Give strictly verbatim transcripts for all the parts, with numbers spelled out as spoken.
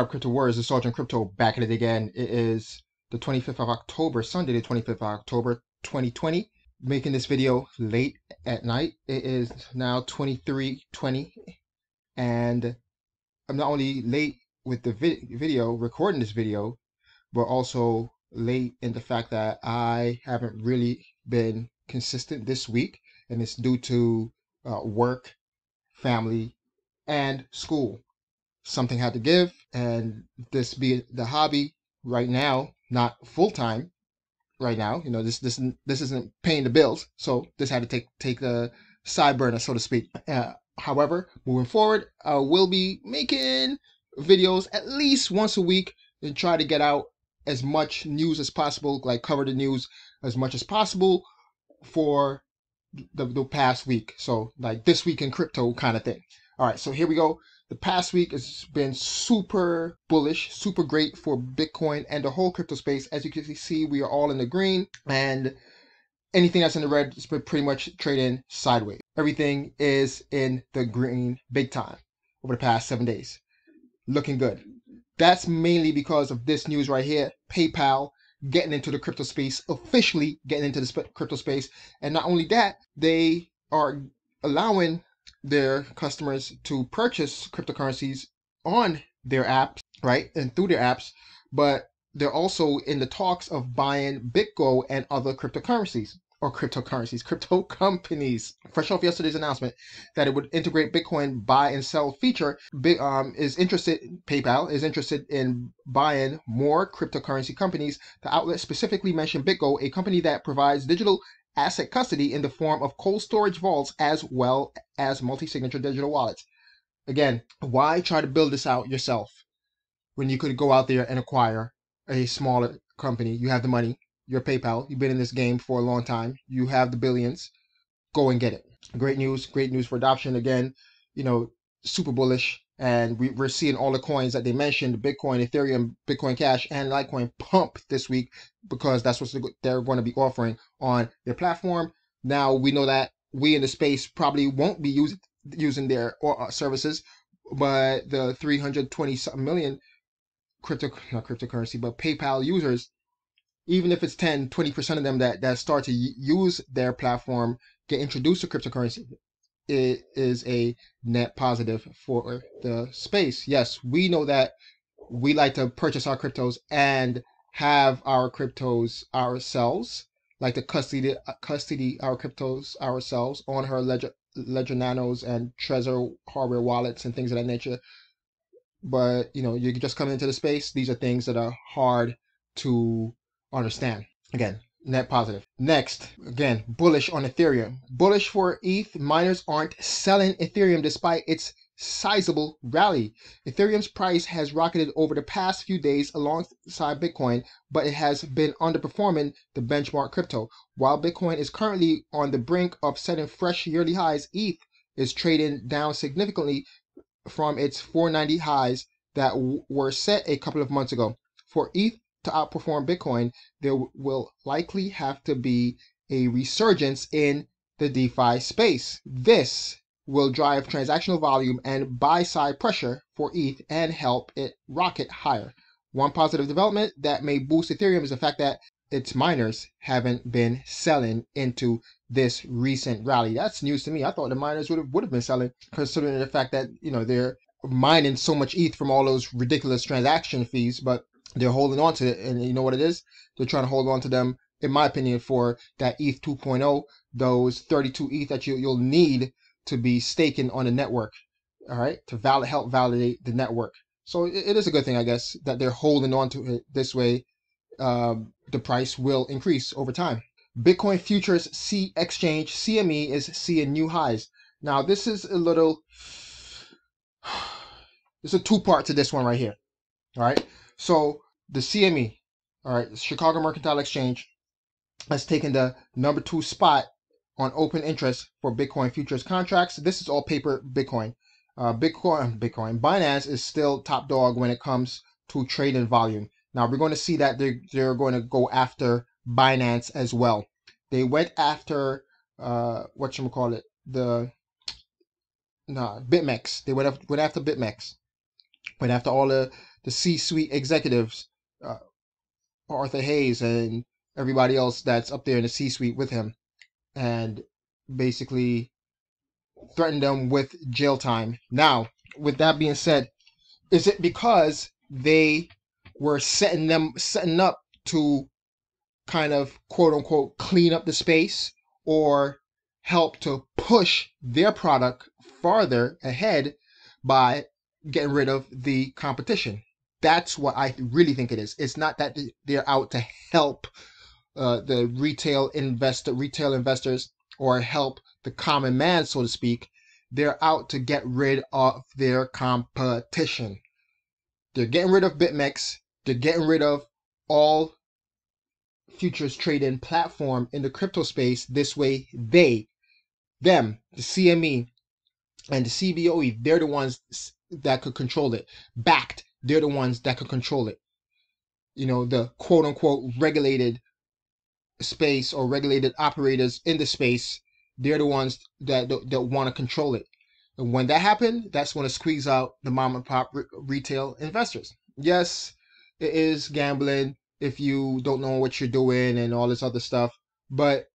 What up, crypto warriors? It's Sergeant Crypto back at it again. It is the twenty-fifth of October, Sunday the twenty-fifth of October twenty twenty. Making this video late at night. It is now twenty-three twenty, and I'm not only late with the vi video, recording this video, but also late in the fact that I haven't really been consistent this week, and it's due to uh, work, family, and school. Something had to give, and this be the hobby right now, not full-time right now. You know, this this this isn't paying the bills, so this had to take take the side burner, so to speak. Uh, however, moving forward, I will be making videos at least once a week and try to get out as much news as possible, like cover the news as much as possible for the, the past week. So like this week in crypto kind of thing. All right, so here we go. The past week has been super bullish, super great for Bitcoin and the whole crypto space. As you can see, we are all in the green, and anything that's in the red has been pretty much trading sideways. Everything is in the green big time over the past seven days. Looking good. That's mainly because of this news right here. PayPal getting into the crypto space, officially getting into the crypto space. And not only that, they are allowing their customers to purchase cryptocurrencies on their apps, right, and through their apps, but they're also in the talks of buying BitGo and other cryptocurrencies or cryptocurrencies, crypto companies. Fresh off yesterday's announcement that it would integrate Bitcoin buy and sell feature, um, is interested, PayPal is interested in buying more cryptocurrency companies. The outlet specifically mentioned BitGo, a company that provides digital asset custody in the form of cold storage vaults as well as multi-signature digital wallets. Again, why try to build this out yourself when you could go out there and acquire a smaller company? You have the money, your PayPal, you've been in this game for a long time, you have the billions, go and get it. Great news, great news for adoption. Again, you know, super bullish, and we, we're seeing all the coins that they mentioned, Bitcoin, Ethereum, Bitcoin Cash, and Litecoin pump this week because that's what they're going to be offering on their platform. Now, we know that we in the space probably won't be use, using their uh, services, but the three hundred twenty million crypto, not cryptocurrency, but PayPal users, even if it's ten, twenty percent of them that, that start to use their platform, get introduced to cryptocurrency, it is a net positive for the space. Yes, we know that we like to purchase our cryptos and have our cryptos ourselves, like to custody, custody our cryptos ourselves on her Ledger, Ledger Nanos and Trezor hardware wallets and things of that nature. But, you know, you just come into the space. These are things that are hard to understand. Again, net positive. Next, again, bullish on Ethereum. Bullish for E T H. Miners aren't selling Ethereum despite its sizable rally. Ethereum's price has rocketed over the past few days alongside Bitcoin, but it has been underperforming the benchmark crypto. While Bitcoin is currently on the brink of setting fresh yearly highs, E T H is trading down significantly from its four ninety highs that were set a couple of months ago. For E T H to outperform Bitcoin, there will likely have to be a resurgence in the DeFi space. This will drive transactional volume and buy-side pressure for E T H and help it rocket higher. One positive development that may boost Ethereum is the fact that its miners haven't been selling into this recent rally. That's news to me. I thought the miners would have would have been selling, considering the fact that, you know, they're mining so much E T H from all those ridiculous transaction fees, but they're holding on to it, and you know what it is? They're trying to hold on to them, in my opinion, for that E T H two point oh, those thirty-two E T H that you, you'll need to be staking on the network, all right, to valid, help validate the network. So it, it is a good thing, I guess, that they're holding on to it this way. Um, the price will increase over time. Bitcoin futures C exchange, C M E, is seeing new highs. Now, this is a little, there's a two-part to this one right here, all right? So the C M E, all right, Chicago Mercantile Exchange, has taken the number two spot on open interest for Bitcoin futures contracts. This is all paper Bitcoin. Uh, Bitcoin, Bitcoin, Binance is still top dog when it comes to trading volume. Now we're going to see that they're, they're going to go after Binance as well. They went after uh, whatchamacallit, the nah, BitMEX. They went after, went after BitMEX. Went after all the the C-suite executives, uh, Arthur Hayes and everybody else that's up there in the C-suite with him, and basically threatened them with jail time. Now, with that being said, is it because they were setting them setting up to kind of quote unquote clean up the space or help to push their product farther ahead by getting rid of the competition? That's what I really think it is. It's not that they're out to help uh, the retail investor, retail investors, or help the common man, so to speak. They're out to get rid of their competition. They're getting rid of BitMEX. They're getting rid of all futures trading platform in the crypto space. This way, they, them, the C M E and the C B O E, they're the ones that could control it. Backed, they're the ones that could control it. You know, the quote unquote regulated space or regulated operators in the space, they're the ones that that want to control it. And when that happened, that's when it squeezes out the mom and pop re retail investors. Yes, it is gambling if you don't know what you're doing and all this other stuff. But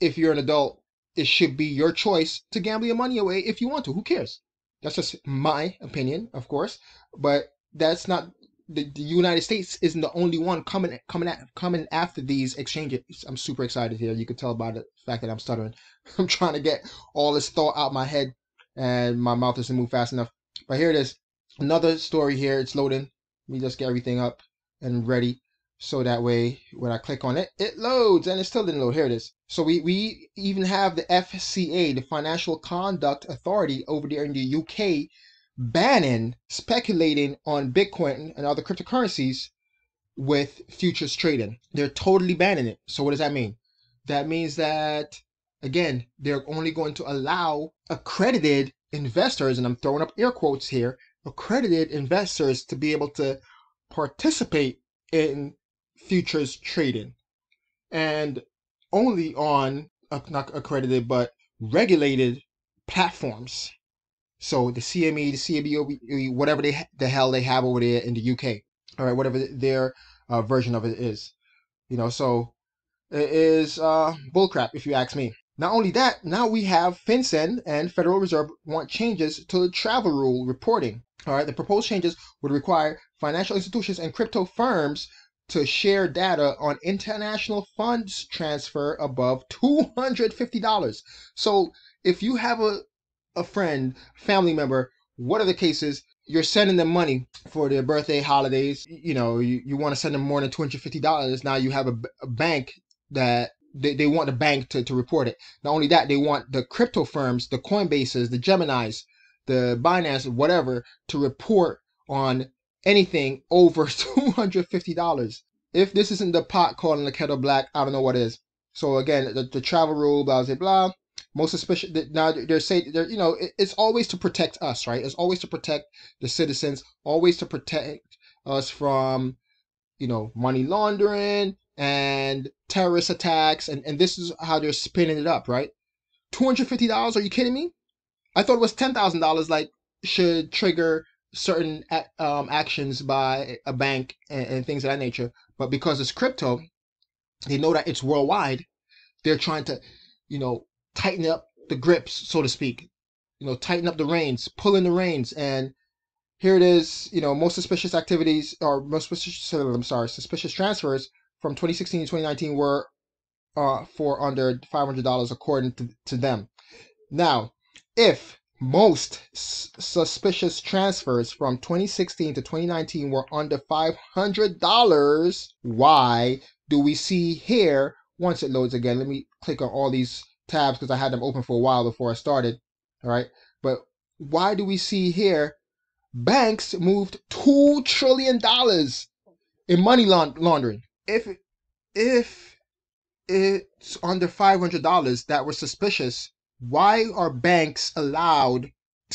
if you're an adult, it should be your choice to gamble your money away if you want to. Who cares? That's just my opinion, of course. But that's not the, the United States isn't the only one coming coming at, coming after these exchanges. I'm super excited here. You can tell by the fact that I'm stuttering. I'm trying to get all this thought out my head, and my mouth doesn't move fast enough. But here it is, another story here. It's loading. Let me just get everything up and ready, so that way when I click on it, it loads. And it still didn't load. Here it is. So we, we even have the F C A, the Financial Conduct Authority over there in the U K, banning speculating on Bitcoin and other cryptocurrencies with futures trading. They're totally banning it. So what does that mean? That means that, again, they're only going to allow accredited investors, and I'm throwing up air quotes here, accredited investors to be able to participate in futures trading, and only on, not accredited, but regulated platforms. So the C M E, the C B O E, whatever they, the hell they have over there in the U K, all right, whatever their uh, version of it is, you know, so it is uh, bullcrap if you ask me. Not only that, now we have FinCEN and Federal Reserve want changes to the travel rule reporting. All right, the proposed changes would require financial institutions and crypto firms to share data on international funds transfer above two hundred fifty dollars. So if you have a, a friend, family member, what are the cases? You're sending them money for their birthday, holidays. You know, you, you want to send them more than two hundred fifty dollars. Now you have a, a bank that They, they want the bank to, to report it. Not only that, they want the crypto firms, the Coinbases, the Geminis, the Binance, whatever, to report on anything over two hundred fifty dollars. If this isn't the pot calling the kettle black, I don't know what is. So again, the, the travel rule, blah, blah, blah. Most suspicious, now they're saying, they're, you know, it, it's always to protect us, right? It's always to protect the citizens, always to protect us from, you know, money laundering and terrorist attacks, and, and this is how they're spinning it up, right? two hundred fifty dollars, are you kidding me? I thought it was ten thousand dollars, like, should trigger certain um, actions by a bank and, and things of that nature. But because it's crypto, they know that it's worldwide. They're trying to, you know, tighten up the grips, so to speak. You know, tighten up the reins, pull in the reins, and here it is, you know, most suspicious activities, or most suspicious, I'm sorry, suspicious transfers from twenty sixteen to twenty nineteen were uh, for under five hundred dollars according to, to them. Now, if most suspicious transfers from twenty sixteen to twenty nineteen were under five hundred dollars, why do we see here, once it loads again, let me click on all these tabs because I had them open for a while before I started, all right? But why do we see here banks moved two trillion dollars in money laund laundering? If if it's under five hundred dollars that were suspicious, why are banks allowed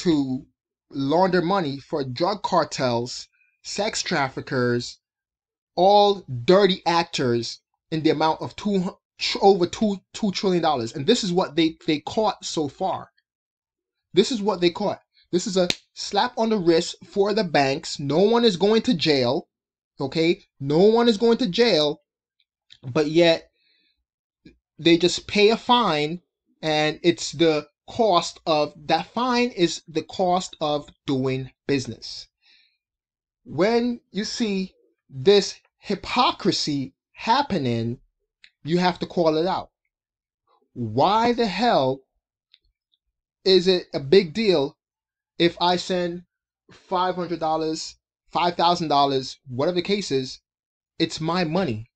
to launder money for drug cartels, sex traffickers, all dirty actors in the amount of two over two two trillion dollars? And this is what they they caught so far. This is what they caught. This is a slap on the wrist for the banks. No one is going to jail, okay? No one is going to jail, but yet they just pay a fine, and it's the cost of, that fine is the cost of doing business. When you see this hypocrisy happening, you have to call it out. Why the hell is it a big deal if I send five hundred dollars, five thousand dollars, whatever the case is? It's my money.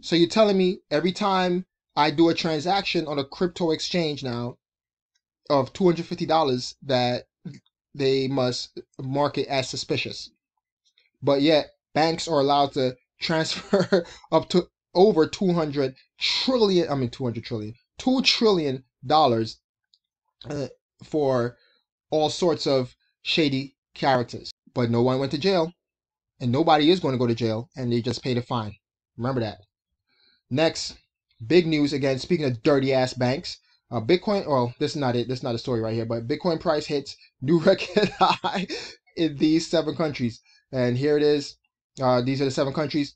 So you're telling me every time I do a transaction on a crypto exchange now of two hundred fifty dollars that they must mark it as suspicious. But yet banks are allowed to transfer up to over two hundred trillion, I mean two hundred trillion, two trillion dollars uh, for all sorts of shady characters. But no one went to jail, and nobody is going to go to jail, and they just paid a fine. Remember that. Next, big news again, speaking of dirty ass banks, uh, Bitcoin, well, this is not it, this is not a story right here, but Bitcoin price hits new record high in these seven countries. And here it is. Uh, these are the seven countries,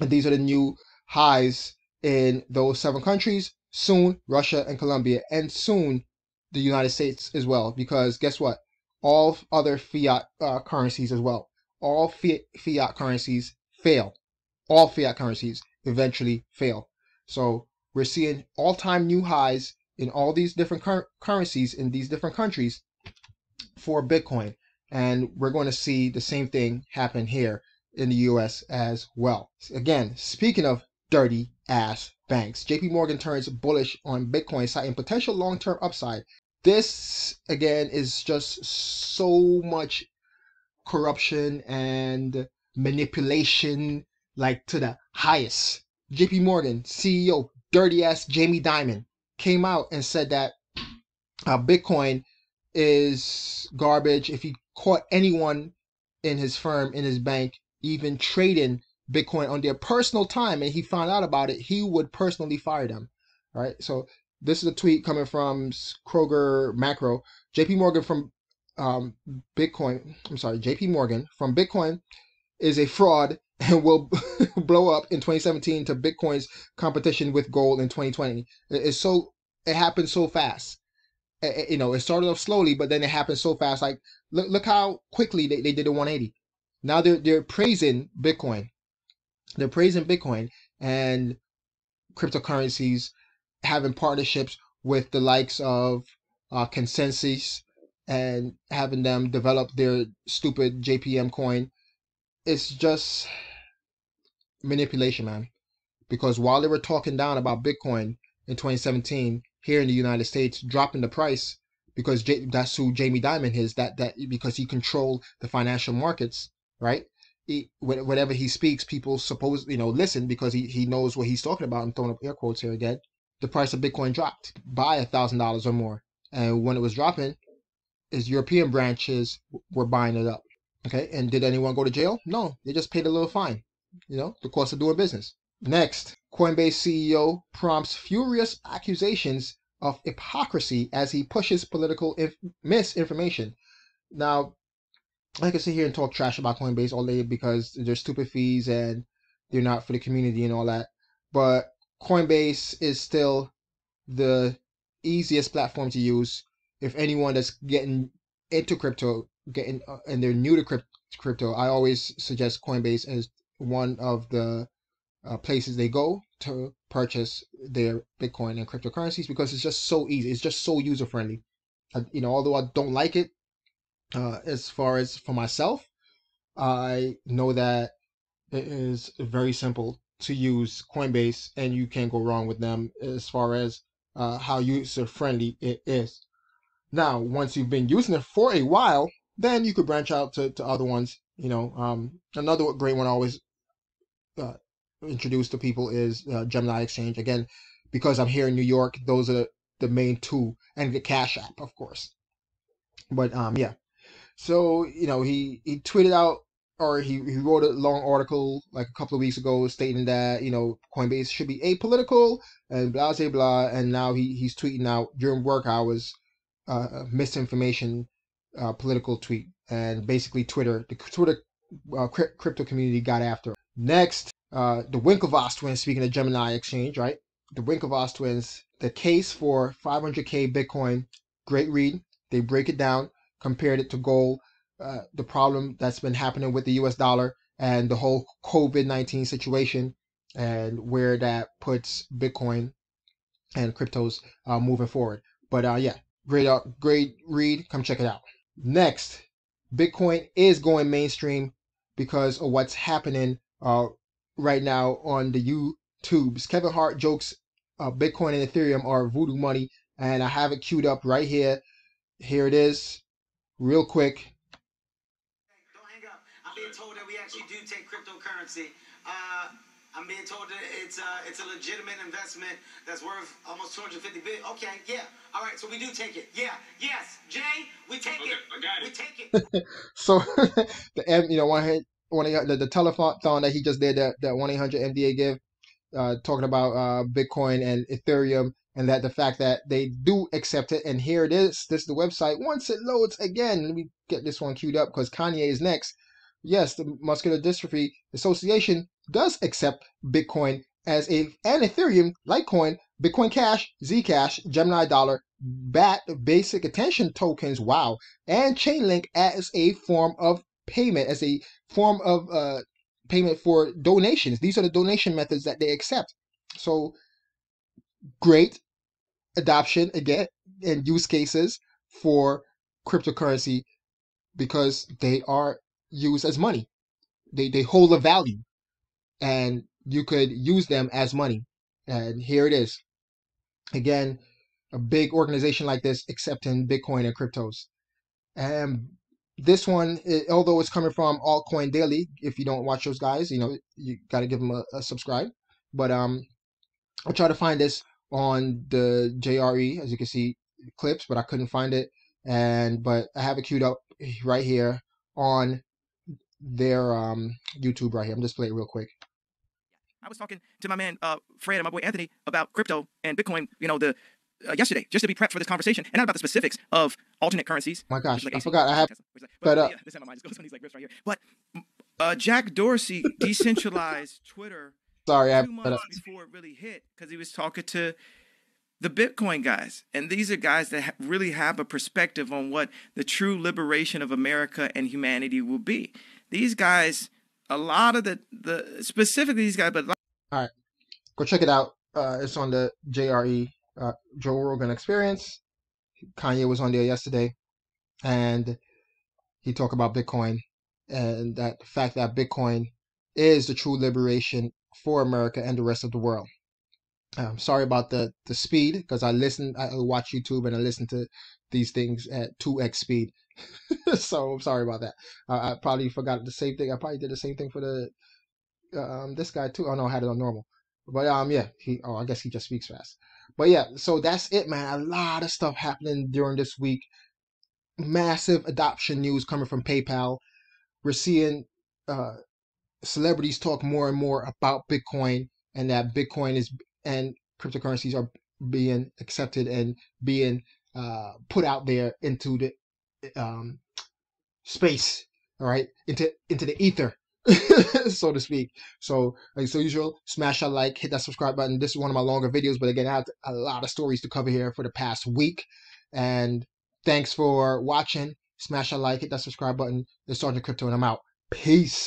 and these are the new highs in those seven countries. Soon, Russia and Colombia, and soon, the United States as well, because guess what? All other fiat uh, currencies as well. All fiat, fiat currencies fail. All fiat currencies eventually fail. So we're seeing all-time new highs in all these different cur currencies in these different countries for Bitcoin. And we're going to see the same thing happen here in the U S as well. Again, speaking of dirty ass banks, J P Morgan turns bullish on Bitcoin, citing potential long-term upside. This, again, is just so much corruption and manipulation, like to the highest. J P Morgan C E O, dirty ass Jamie Dimon, came out and said that uh, Bitcoin is garbage. If he caught anyone in his firm, in his bank, even trading Bitcoin on their personal time, and he found out about it, he would personally fire them. All right. So this is a tweet coming from Kroger Macro. J P Morgan from um, Bitcoin. I'm sorry. J P Morgan from Bitcoin is a fraud and will blow up in twenty seventeen to Bitcoin's competition with gold in twenty twenty. It's so, it happened so fast. It, you know, it started off slowly, but then it happened so fast. Like look, look how quickly they, they did a one eighty. Now they're they're praising Bitcoin. They're praising Bitcoin and cryptocurrencies, having partnerships with the likes of uh, ConsenSys, and having them develop their stupid J P M coin. It's just manipulation, man. Because while they were talking down about Bitcoin in twenty seventeen here in the United States, dropping the price because J that's who Jamie Dimon is. That that because he controlled the financial markets, right? He, whenever he speaks, people suppose, you know, listen, because he, he knows what he's talking about. I'm throwing up air quotes here again. The price of Bitcoin dropped by a thousand dollars or more, and when it was dropping, his European branches were buying it up. Okay, and did anyone go to jail? No, they just paid a little fine. You know, the cost of doing business. Next, Coinbase C E O prompts furious accusations of hypocrisy as he pushes political inf misinformation. Now, I can sit here and talk trash about Coinbase all day because they're stupid fees and they're not for the community and all that. But Coinbase is still the easiest platform to use if anyone that's getting into crypto, getting uh, and they're new to crypt crypto. I always suggest Coinbase as one of the uh, places they go to purchase their Bitcoin and cryptocurrencies because it's just so easy. It's just so user friendly. I, you know, although I don't like it. Uh, as far as for myself, I know that it is very simple to use Coinbase, and you can't go wrong with them as far as uh, how user-friendly it is. Now, once you've been using it for a while, then you could branch out to, to other ones. You know, um, another great one I always uh, introduce to people is uh, Gemini Exchange. Again, because I'm here in New York, those are the main two, and the Cash App, of course. But um, yeah. So, you know, he, he tweeted out, or he, he wrote a long article like a couple of weeks ago stating that, you know, Coinbase should be apolitical and blah, blah, blah. And now he, he's tweeting out during work hours uh, misinformation uh, political tweet, and basically Twitter, the Twitter uh, crypto community got after him. Next, uh, the Winklevoss twins, speaking of Gemini Exchange, right? The Winklevoss twins, the case for five hundred K Bitcoin, great read. They break it down, compared it to gold, uh, the problem that's been happening with the U S dollar and the whole COVID nineteen situation, and where that puts Bitcoin and cryptos uh, moving forward. But uh, yeah, great, uh, great read. Come check it out. Next, Bitcoin is going mainstream because of what's happening uh, right now on the YouTubes. Kevin Hart jokes uh, Bitcoin and Ethereum are voodoo money, and I have it queued up right here. Here it is, real quick. Don't hang up. I'm being told that we actually do take cryptocurrency. Uh, I'm being told that it's a, it's a legitimate investment that's worth almost two hundred fifty billion. Okay, yeah. All right, so we do take it. Yeah, yes, Jay, we take okay, it. I got it. We take it. So the you know one one the, the telethon that he just did, that that one eight hundred M D A give, uh, talking about uh, Bitcoin and Ethereum. And that the fact that they do accept it. And here it is. This is the website. Once it loads again, let me get this one queued up because Kanye is next. Yes, the Muscular Dystrophy Association does accept Bitcoin as a and Ethereum, Litecoin, Bitcoin Cash, Zcash, Gemini Dollar, B A T, basic attention tokens, wow, and Chainlink as a form of payment, as a form of uh, payment for donations. These are the donation methods that they accept. So, great adoption again and use cases for cryptocurrency because they are used as money. They they hold a value and you could use them as money. And here it is. Again, a big organization like this accepting Bitcoin and cryptos. And this one, although it's coming from Altcoin Daily, if you don't watch those guys, you know, you got to give them a, a subscribe. But um, I'll try to find this on the J R E, as you can see, clips, but I couldn't find it, and but I have it queued up right here on their um, YouTube right here. I'm just playing it real quick. I was talking to my man uh, Fred and my boy Anthony about crypto and Bitcoin, you know, the uh, yesterday, just to be prepped for this conversation, and not about the specifics of alternate currencies. My gosh, like I forgot. I have. Tesla, like, but, but uh, yeah, this time my mind just goes on these like riffs right here. But uh, Jack Dorsey decentralized Twitter. Sorry, I two months before it really hit, because he was talking to the Bitcoin guys, and these are guys that ha really have a perspective on what the true liberation of America and humanity will be. These guys, a lot of the the specifically these guys, but all right, go check it out. Uh, it's on the J R E, uh, Joe Rogan Experience. Kanye was on there yesterday, and he talked about Bitcoin and that the fact that Bitcoin is the true liberation for America and the rest of the world. I'm sorry about the the speed, because I listen, I watch YouTube and I listen to these things at two X speed. So I'm sorry about that. Uh, I probably forgot the same thing. I probably did the same thing for the um this guy too. Oh no, I had it on normal. But um yeah, he oh I guess he just speaks fast. But yeah, so that's it, man. A lot of stuff happening during this week. Massive adoption news coming from PayPal. We're seeing uh celebrities talk more and more about Bitcoin, and that Bitcoin is and cryptocurrencies are being accepted and being uh, put out there into the um, space, all right, into into the ether, so to speak. So, like so usual, smash that like, hit that subscribe button. This is one of my longer videos, but again, I have a lot of stories to cover here for the past week. And thanks for watching. Smash that like, hit that subscribe button. It's Sergeant Crypto, and I'm out. Peace.